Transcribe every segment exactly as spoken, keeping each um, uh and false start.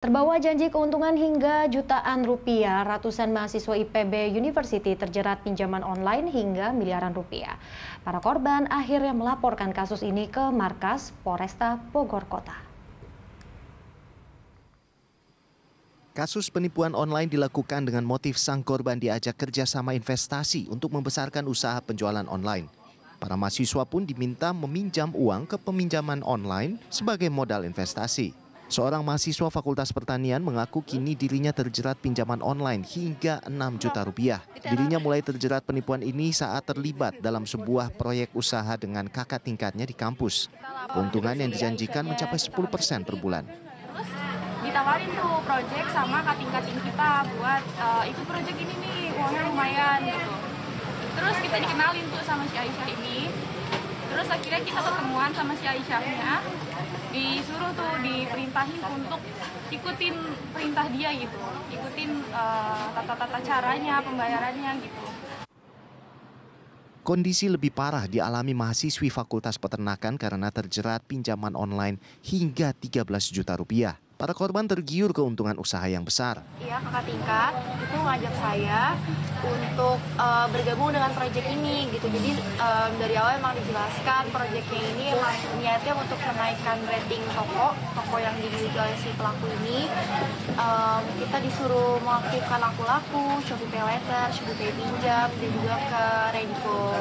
Terbawa janji keuntungan hingga jutaan rupiah, ratusan mahasiswa I P B University terjerat pinjaman online hingga miliaran rupiah. Para korban akhirnya melaporkan kasus ini ke Markas Polresta Bogor Kota. Kasus penipuan online dilakukan dengan motif sang korban diajak kerjasama investasi untuk membesarkan usaha penjualan online. Para mahasiswa pun diminta meminjam uang ke peminjaman online sebagai modal investasi. Seorang mahasiswa Fakultas Pertanian mengaku kini dirinya terjerat pinjaman online hingga enam juta rupiah. Dirinya mulai terjerat penipuan ini saat terlibat dalam sebuah proyek usaha dengan kakak tingkatnya di kampus. Keuntungan yang dijanjikan mencapai sepuluh persen per bulan. Terus ditawarin tuh proyek sama kakak tingkat kita buat uh, ikut proyek ini nih, uangnya lumayan gitu. Terus kita dikenalin tuh sama si Aisyah ini. Terus akhirnya kita ketemuan sama si Aisyahnya. Disuruh tuh diperintahin untuk ikutin perintah dia gitu, ikutin tata-tata uh, caranya, pembayarannya gitu. Kondisi lebih parah dialami mahasiswi Fakultas Peternakan karena terjerat pinjaman online hingga tiga belas juta rupiah. Para korban tergiur keuntungan usaha yang besar. Iya, kakak tingkat itu ngajak saya untuk uh, bergabung dengan proyek ini gitu. Jadi um, dari awal emang dijelaskan proyeknya ini emang niatnya untuk menaikkan rating toko, toko yang dijual si pelaku ini. Um, kita disuruh mengaktifkan laku-laku, Shopee Pay Letter, Shopee Pay Pinjam, dan juga ke Redivo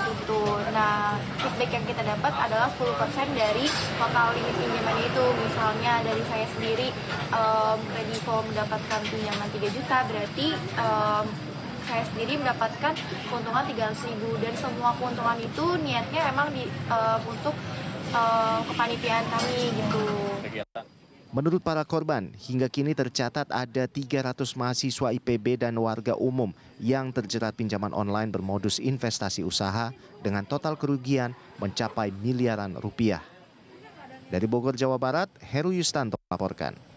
itu. Nah, feedback yang kita dapat adalah sepuluh persen dari total limit pinjaman itu. Misalnya dari saya sendiri um, Redivo mendapatkan pinjaman tiga juta, berarti um, saya sendiri mendapatkan keuntungan tiga ratus ribu, dan semua keuntungan itu niatnya emang di, um, untuk um, kepanitiaan kami gitu. Menurut para korban, hingga kini tercatat ada tiga ratus mahasiswa I P B dan warga umum yang terjerat pinjaman online bermodus investasi usaha dengan total kerugian mencapai miliaran rupiah. Dari Bogor, Jawa Barat, Heru Yustanto melaporkan.